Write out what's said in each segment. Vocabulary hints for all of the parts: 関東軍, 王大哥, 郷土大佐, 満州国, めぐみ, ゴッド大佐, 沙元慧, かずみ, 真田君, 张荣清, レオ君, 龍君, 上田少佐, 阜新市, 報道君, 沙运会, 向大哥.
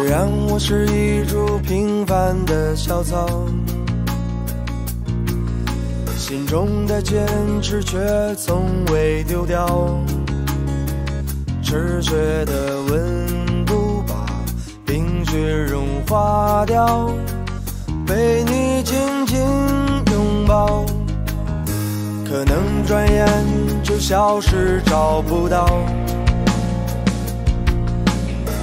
虽然我是一株平凡的小草，心中的坚持却从未丢掉。持绝的温度把冰雪融化掉，被你紧紧拥抱，可能转眼就消失，找不到。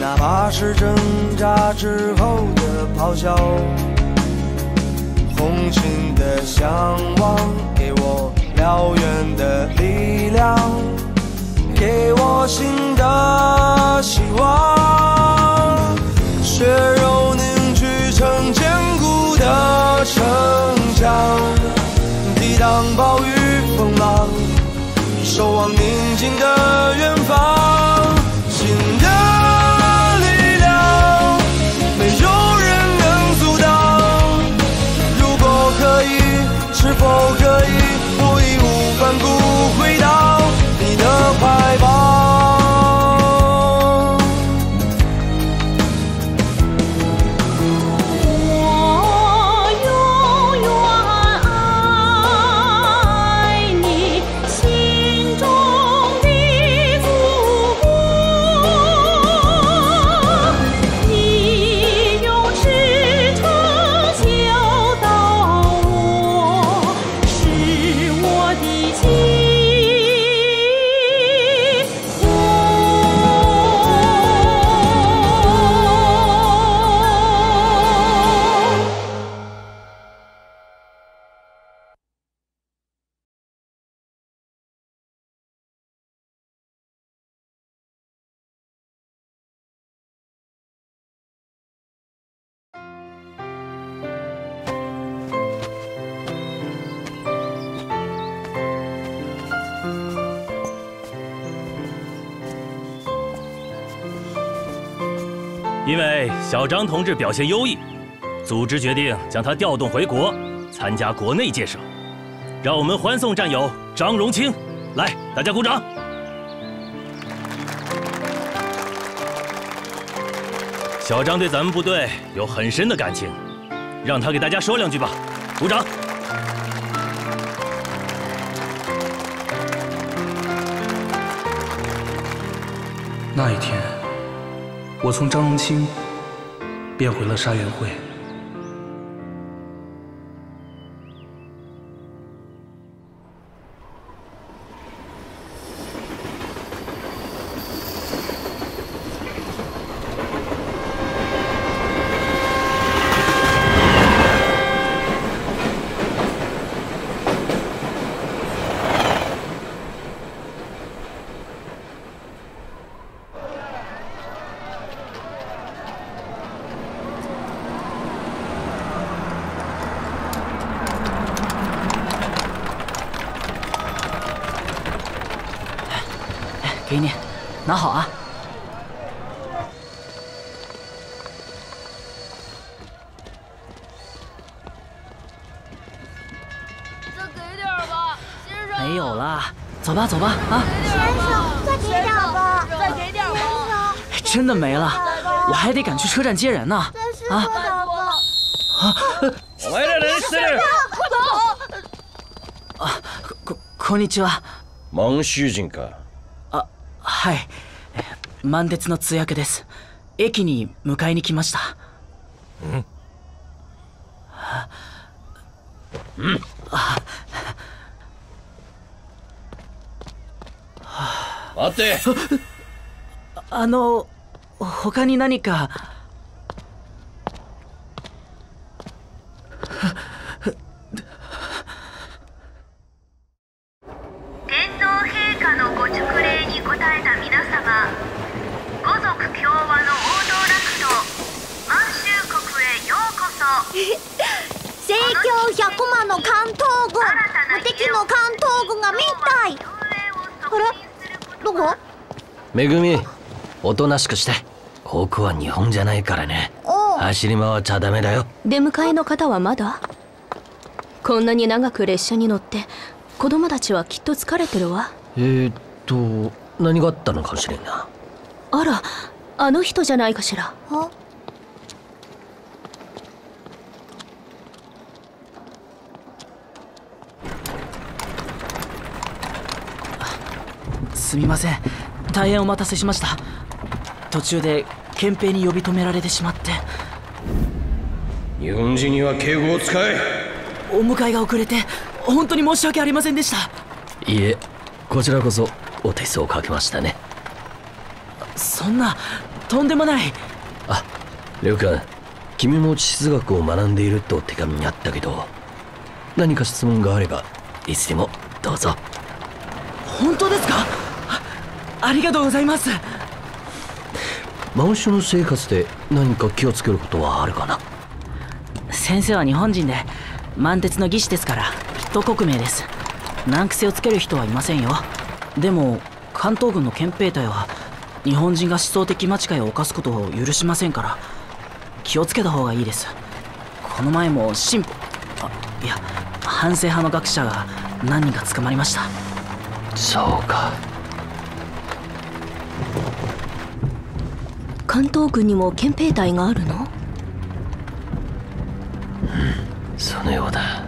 哪怕是挣扎之后的咆哮，红心的向往，给我燎原的力量，给我新的希望。血肉凝聚成坚固的城墙，抵挡暴雨风浪，守望宁静的远方。新的。 是否可以，我义无反顾回到你的怀抱？我永远爱你，心中的祖国。你用赤诚教导我。 因为小张同志表现优异，组织决定将他调动回国，参加国内建设。让我们欢送战友张荣清，来，大家鼓掌。小张对咱们部队有很深的感情，让他给大家说两句吧，鼓掌。 那一天，我从张荣清变回了沙元慧。给你，拿好啊！再给点吧，先生。没有了，走吧，走吧啊！先生，再给点吧，再给点吧。真的没了，我还得赶去车站接人呢。啊啊！我来了，先生，快走！啊，こんにちは。満州人か。 はい、満鉄の通訳です。駅に迎えに来ました。待って。他に何か。天皇陛下のご勅令。 答えた皆様、五族協和の王道楽土満州国へようこそ。成長100万の関東軍、無敵の関東軍が見たい。あれ、どこ？めぐみ、おとなしくして。ここは日本じゃないからね。走り回っちゃダメだよ。出迎えの方はまだ？こんなに長く列車に乗って子供たちはきっと疲れてるわ。何があったのかもしれんな。あら、あの人じゃないかしら。すみません。大変お待たせしました。途中で憲兵に呼び止められてしまって。日本人には敬語を使え。お迎えが遅れて本当に申し訳ありませんでした。いえ、こちらこそお手数をかけましたね。そんなとんでもない。あ、レオ君、君も地質学を学んでいると手紙にあったけど、何か質問があればいつでもどうぞ。本当ですか？ ありがとうございます。マウシュの生活で何か気をつけることはあるかな？先生は日本人で満鉄の技師ですから、きっと国名です。難癖をつける人はいませんよ。でも関東軍の憲兵隊は日本人が思想的間違いを犯すことを許しませんから、気をつけた方がいいです。この前も進歩、いや反省派の学者が何人か捕まりました。そうか。関東軍にも憲兵隊があるの？うん、そのようだ。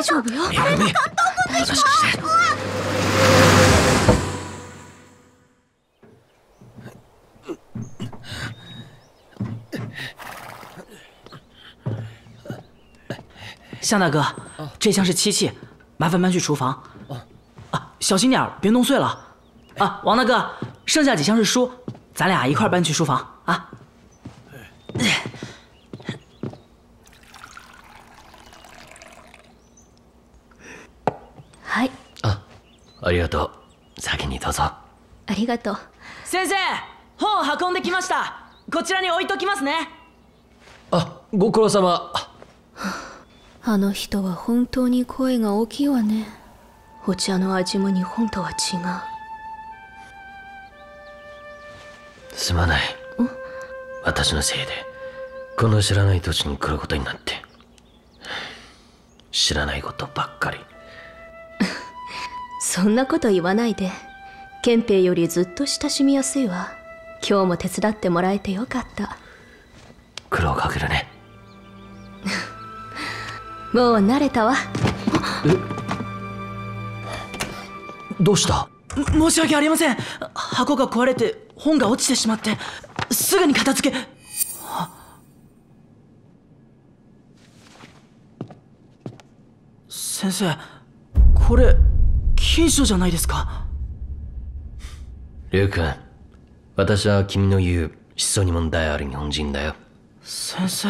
向大哥，这箱是漆器，麻烦搬去厨房。啊，小心点，别弄碎了。啊，王大哥，剩下几箱是书，咱俩一块搬去书房啊。はい。あ、ありがとう。先にどうぞ。ありがとう。先生、本を運んできました。こちらに置いときますね。あ、ご苦労様。あの人は本当に声が大きいわね。お茶の味も日本とは違う。すまない。私のせいでこの知らない土地に来ることになって、知らないことばっかり。そんなこと言わないで。憲兵よりずっと親しみやすいわ。今日も手伝ってもらえてよかった。苦労かけるね。もう慣れたわ。どうした？申し訳ありません。箱が壊れて本が落ちてしまって、すぐに片付け。先生、これ金書じゃないですか？龍君、私は君の言う思想に問題ある日本人だよ。先生、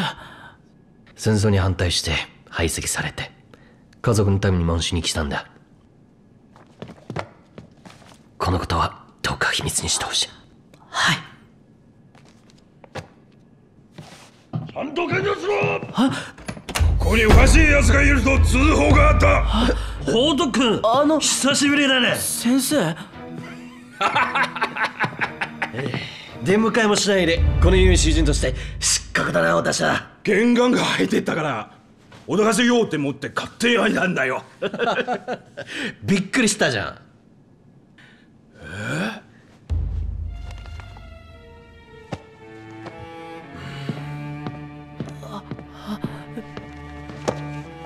戦争に反対して排斥されて、家族のために問診に来たんだ。このことはどうか秘密にしてほしい。はい。関東軍に移ろう。ここにおかしい奴がいると通報があった。報道君、久しぶりだね。先生出迎えもしないで、この友人として失格だな。私は玄関が開いてったから脅かせようって思って勝手に開いたんだよ。びっくりしたじゃん。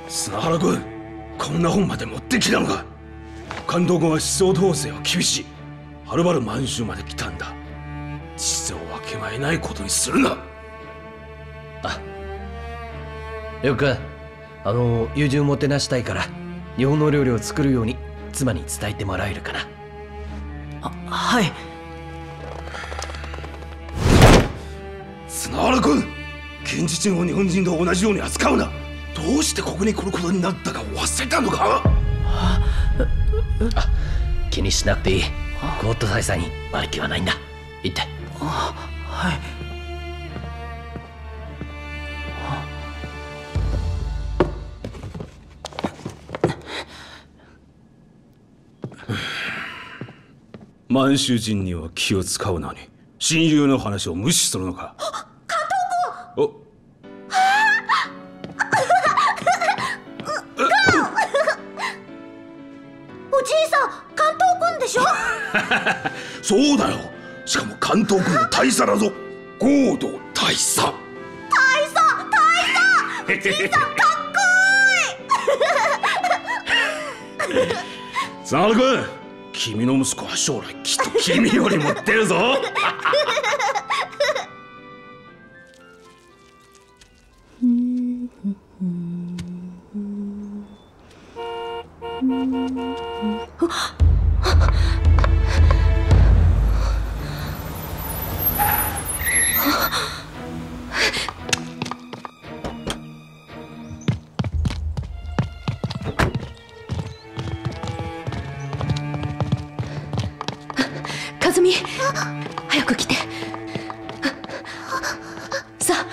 砂原君、こんな本まで持ってきたのか。関東軍は思想統制は厳しい。はるばる満州まで来たんだ。思想は決まりないことにするな。あ、よく友人をもてなしたいから、日本の料理を作るように妻に伝えてもらえるかな。はい。砂原君、現地人を日本人と同じように扱うな。どうしてここに来ることになったか忘れたのか？気にしなくていい。ゴッド大佐に悪気はないんだ。行って。はい。満州人には気を使うのに親友の話を無視するのか。関東軍。おじいさん関東軍でしょそうだよ。しかも関東軍の大佐だぞ。郷土大佐。大佐おじいさんかっこいい真田君、君の息子は将来きっと君よりも出るぞかずみ、早く来て。さあ、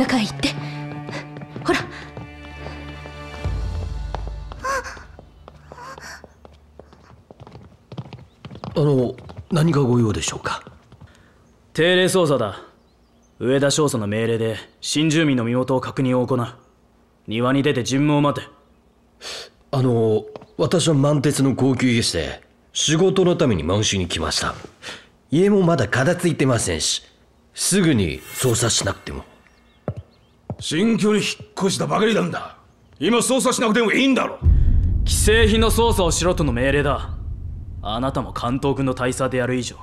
中へ行って。ほら。何がご用でしょうか。定例捜査だ。上田少佐の命令で新住民の身元を確認を行う。庭に出て尋問を待て。私は満鉄の高級技師で仕事のために満州に来ました。家もまだ片付いてませんし、すぐに捜査しなくても。新居に引っ越したばかりなんだ。今捜査しなくてもいいんだろ。既製品の捜査をしろとの命令だ。あなたも関東軍の大佐である以上、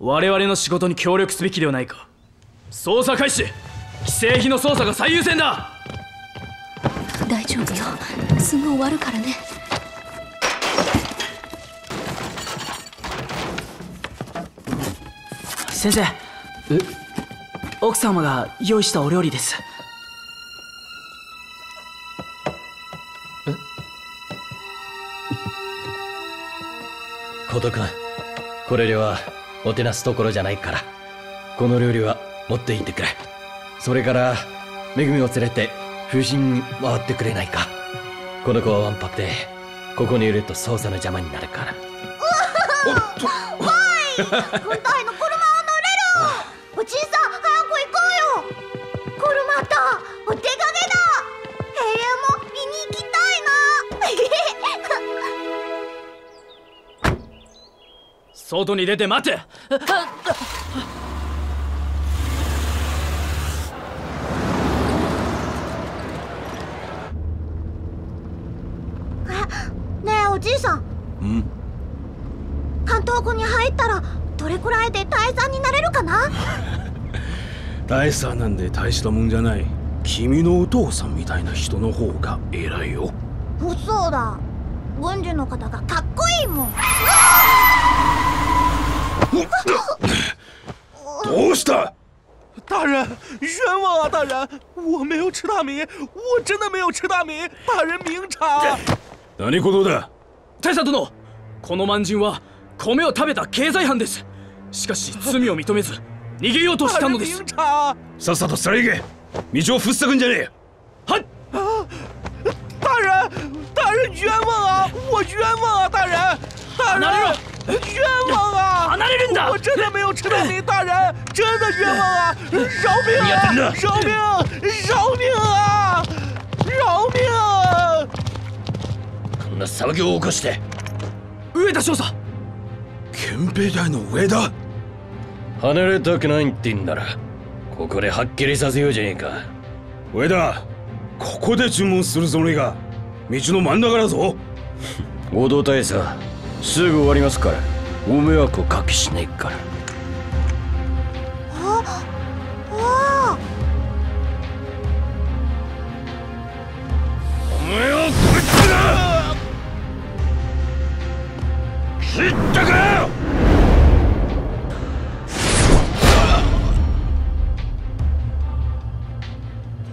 我々の仕事に協力すべきではないか。捜査開始。既製品の捜査が最優先だ。大丈夫よ、すぐ終わるからね。先生、奥様が用意したお料理です。君、これではおてなすところじゃないから、この料理は持っていってくれ。それからめぐみを連れて風神回ってくれないか。この子はわんぱくで、ここにいると捜査の邪魔になるから。おっと、おい、軍隊の車は乗れる。おじいさん早く行こうよ。車とお出かけだ。平野も見に行きたいな外に出て待て。ねえおじいさん。うん。関東軍に入ったらどれくらいで大佐になれるかな大佐なんで大したもんじゃない。君のお父さんみたいな人の方が偉いよ。そうだ、軍人の方がかっこいいもん。どうした？大人，冤枉啊！大人，我没有吃大米，我真的没有吃大米，大人明察。何事だ？大佐殿、この蛮人は米を食べた経済犯です。しかし罪を認めず逃げようとしたのです。さっさとさらいけ。道をふっさくんじゃねえ。はい。大人，大人冤枉啊！我冤枉啊！大人，大人。冤枉啊！離れるんだ！我真的没有吃到你，大人，真的冤枉啊！饶命啊！饶命！饶命啊！饶命啊！こんな騒ぎを起こして。上田少佐。憲兵隊の上田。離れたくないって言うんなら、ここではっきりさせようじゃねえか。上田、ここで尋問するつもりが。道の真ん中だぞ。合同大佐。すぐ終わりますから、ご迷惑をかけしないから。ああ、お前はこいつだ。切ったかよ。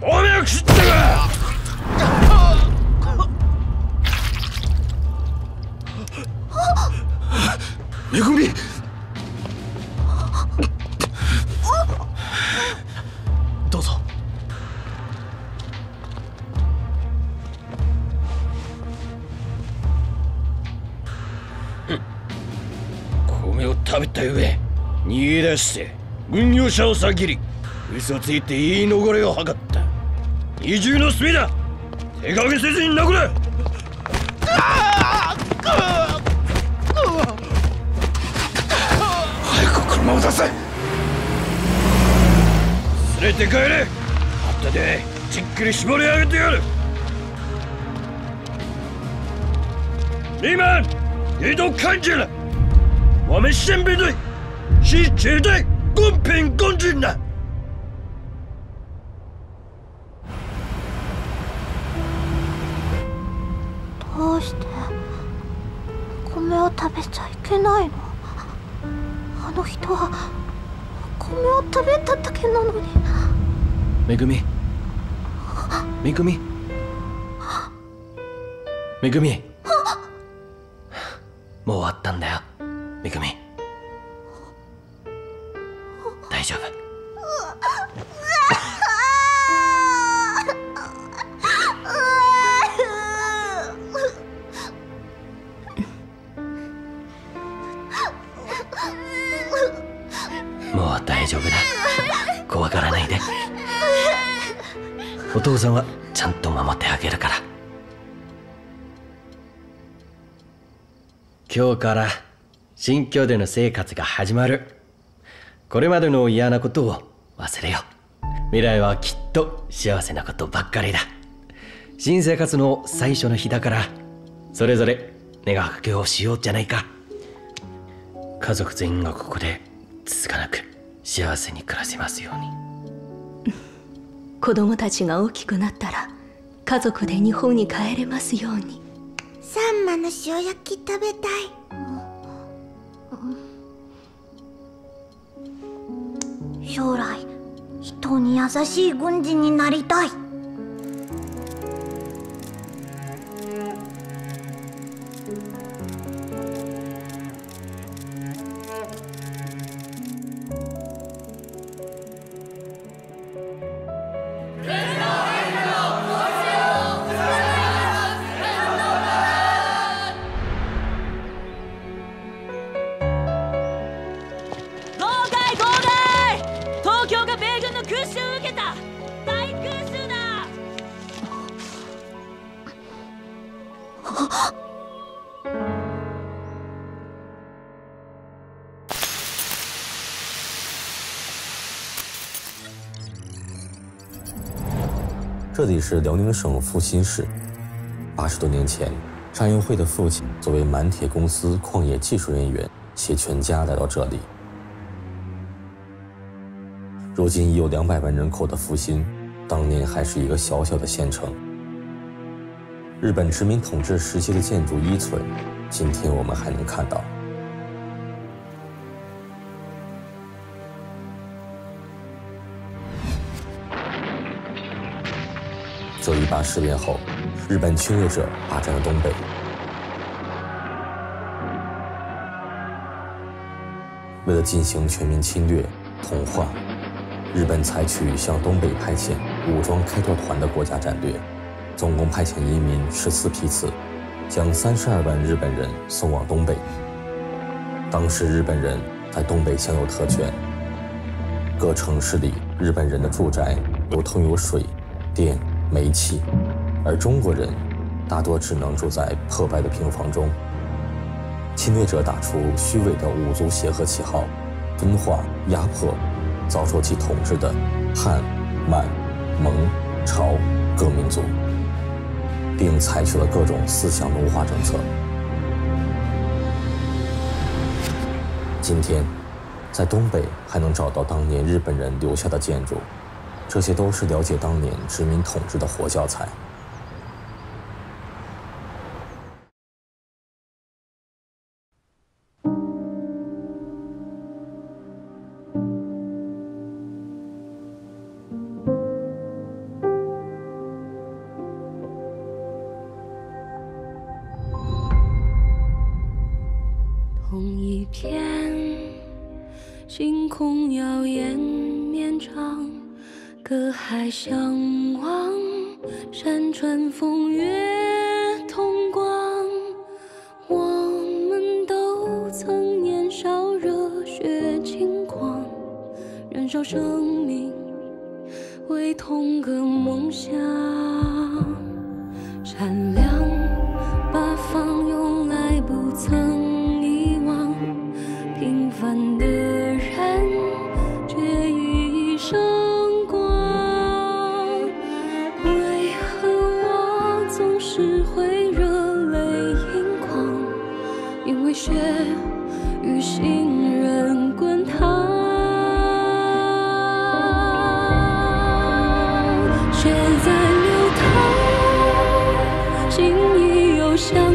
お前は切ったか。めぐみ、どうぞ。米を食べた上逃げ出して軍用車を先切り、嘘ついて言い逃れを図った。二重の罪だ。手加減せずに殴れ。して帰れ。後でじっくり絞り上げてやる。你们也都看见了，我们宪兵队是绝对公平公正的。どうして米を食べちゃいけないの？あの人は米を食べただけなのに。めぐみ、めぐみ、めぐみ。もう終わったんだよ、めぐみ。大丈夫。もう大丈夫だ。怖がらないで。お父さんはちゃんと守ってあげるから。今日から新居での生活が始まる。これまでの嫌なことを忘れよう。未来はきっと幸せなことばっかりだ。新生活の最初の日だから、それぞれ願掛けをしようじゃないか。家族全員がここでつつかなく幸せに暮らせますように。子供たちが大きくなったら家族で日本に帰れますように。サンマの塩焼き食べたい。将来人に優しい軍人になりたい。这里是辽宁省阜新市。80多年前，沙运会的父亲作为满铁公司矿业技术人员，携全家来到这里。如今已有200万人口的阜新，当年还是一个小小的县城。日本殖民统治时期的建筑依存，今天我们还能看到。9·18事变后，日本侵略者霸占了东北。为了进行全面侵略、同化，日本采取向东北派遣武装开拓团的国家战略，总共派遣移民14批次，将32万日本人送往东北。当时日本人在东北享有特权，各城市里日本人的住宅都通有水、电、煤气，而中国人大多只能住在破败的平房中。侵略者打出虚伪的五族协和旗号，分化压迫遭受其统治的汉、满、蒙、朝各民族，并采取了各种思想奴化政策。今天在东北还能找到当年日本人留下的建筑，这些都是了解当年殖民统治的活教材。同一片星空耀眼绵长，隔海相望，山川风月同光。我们都曾年少热血轻狂，燃烧生命为同个梦想。善良八方涌来，不曾遗忘。平凡的人，却于一生光。为血与信任滚烫。血在流淌，心已有伤。